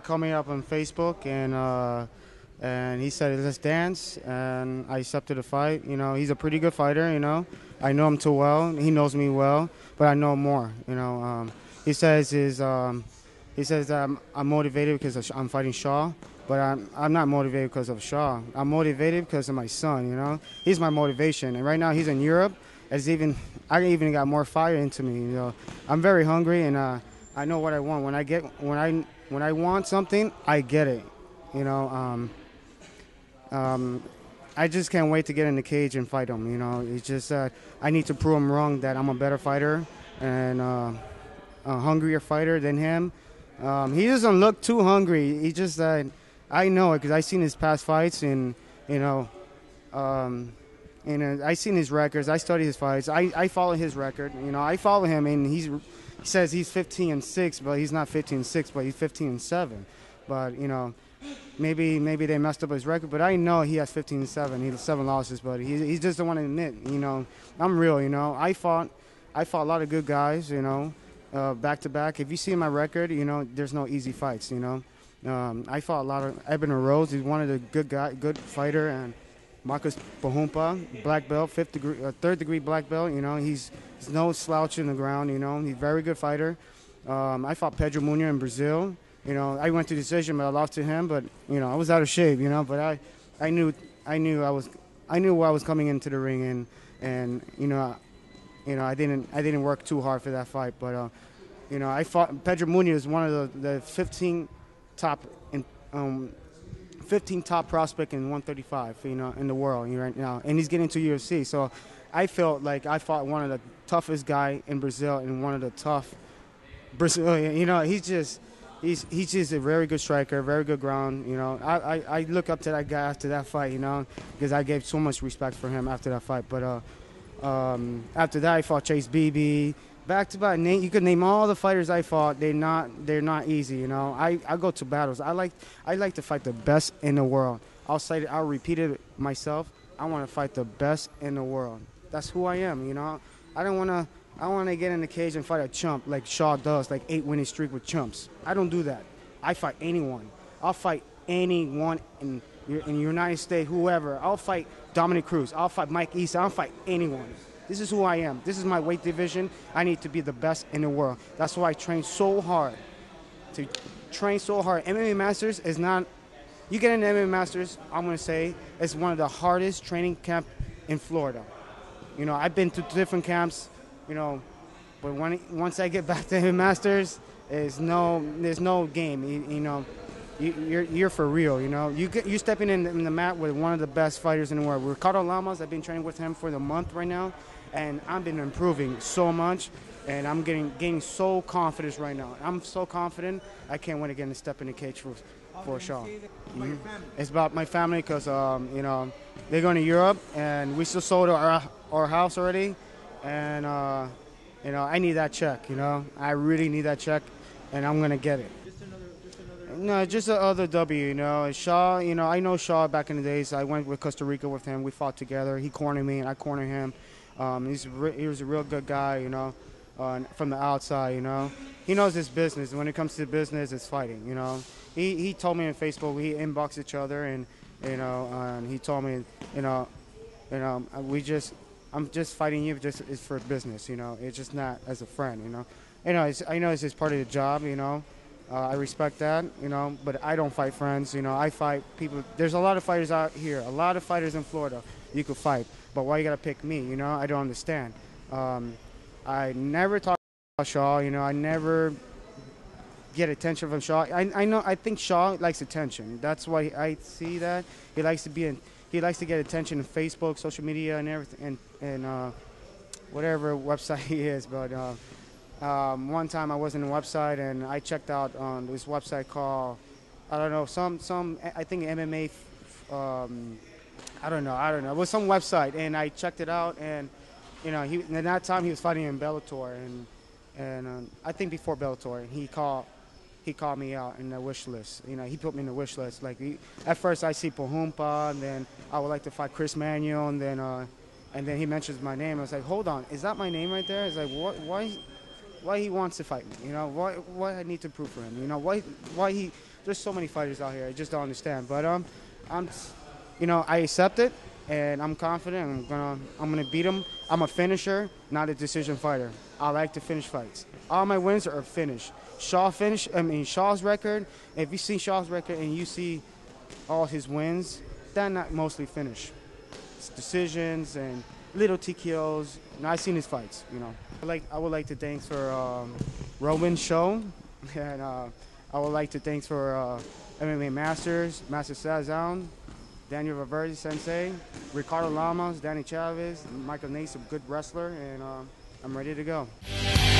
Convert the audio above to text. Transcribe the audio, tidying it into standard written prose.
he called me up on Facebook, and he said, let's dance, and I accepted the fight. You know, he's a pretty good fighter, you know. I know him too well. He knows me well, but I know more, you know. He says that I'm motivated because I'm fighting Shaw, but I'm not motivated because of Shaw. I'm motivated because of my son, you know. He's my motivation, and right now he's in Europe. I even got more fire into me, you know. I'm very hungry, and I know what I want. When I want something, I get it, you know. I just can't wait to get in the cage and fight him, you know. It's just I need to prove him wrong that I'm a better fighter and a hungrier fighter than him. He doesn't look too hungry. He just I know it because I've seen his past fights, and you know, and I've seen his records. I study his fights. I follow his record. You know, I follow him, and he says he's 15-6, but he's not 15-6, but he's 15-7. But you know, maybe they messed up his record, but I know he has 15-7. He has 7 losses, but he just doesn't want to admit. You know, I'm real. You know, I fought a lot of good guys. You know, back to back. If you see my record, you know, there's no easy fights. You know, I fought a lot of Ebner Rose. He's one of the good fighter, and Marcus Pahumpa, black belt, 3rd degree black belt. You know, he's no slouch in the ground. You know, he's a very good fighter. I fought Pedro Munha in Brazil. You know, I went to decision, but I lost to him. But you know, I was out of shape. You know, but I knew why I was coming into the ring, and you know, I didn't work too hard for that fight. But you know, I fought Pedro Munha is one of the 15 top 15 top prospect in 135, you know, in the world right now, and he's getting to UFC. So I felt like I fought one of the toughest guy in Brazil and one of the tough Brazilian. You know, he's just a very good striker, very good ground. You know, I look up to that guy after that fight. You know, because I gave so much respect for him after that fight. But after that, I fought Chase Beebe. Back to back, you could name all the fighters I fought. They're not easy, you know. I go to battles. I like to fight the best in the world. I'll repeat it myself. I want to fight the best in the world. That's who I am, you know. I want to get in the cage and fight a chump like Shaw does, like 8-winning streak with chumps. I don't do that. I fight anyone. I'll fight anyone in the United States, whoever. I'll fight Dominic Cruz. I'll fight Mike Easton. I'll fight anyone. This is who I am. This is my weight division. I need to be the best in the world. That's why I train so hard. To train so hard. MMA Masters is not, you get into MMA Masters, I'm going to say, it's one of the hardest training camp in Florida. You know, I've been to different camps, you know, but once I get back to MMA Masters, there's no game, you know. You're for real, you know. You're stepping in the mat with one of the best fighters in the world. Ricardo Lamas, I've been training with him for the month right now, and I've been improving so much, and I'm getting so confident right now. I'm so confident, I can't wait to get in the step in the cage for Shaw. It's about my family because, you know, they're going to Europe, and we still sold our house already, and, you know, I need that check, you know. I really need that check, and I'm going to get it. No, just the other W, you know. Shaw, you know, I know Shaw back in the days. I went with Costa Rica with him. We fought together. He cornered me, and I cornered him. He was a real good guy, you know, from the outside, you know. He knows his business. When it comes to business, it's fighting, you know. He told me on Facebook, we inboxed each other, and, you know, and he told me, you know, I'm just fighting you just it's for business, you know. It's just not as a friend, you know. You know, I know it's just part of the job, you know. I respect that, you know, but I don't fight friends, you know. I fight people. There's a lot of fighters out here, a lot of fighters in Florida you could fight, but why you got to pick me, you know? I don't understand. I never talk about Shaw, you know. I never get attention from Shaw. I know, I think Shaw likes attention. That's why I see that. He likes to be in, he likes to get attention in Facebook, social media, and everything, and whatever website he is, but... one time I was in a website and I checked out on this website called, I don't know, some I think MMA, I don't know. It was some website and I checked it out and, you know, at that time he was fighting in Bellator and I think before Bellator he called me out in the wish list. You know, he put me in the wish list. Like at first I see Pahumpa and then I would like to fight Chris Manuel and then he mentions my name. I was like, hold on, is that my name right there? It's like what? Why? Why he wants to fight me, you know, why I need to prove for him, you know, why he there's so many fighters out here. I just don't understand. But you know, I accept it, and I'm confident. I'm gonna beat him. I'm a finisher, not a decision fighter. I like to finish fights. All my wins are finish. Shaw's record. If you see Shaw's record and you see all his wins, they're not mostly finish. It's decisions and little TKOs. And I've seen his fights, you know. I would like to thank for Roman Show, and I would like to thank for MMA Masters, Master Sazan, Daniel Rivera Sensei, Ricardo Lamas, Danny Chavez, Michael Nace, a good wrestler, and I'm ready to go.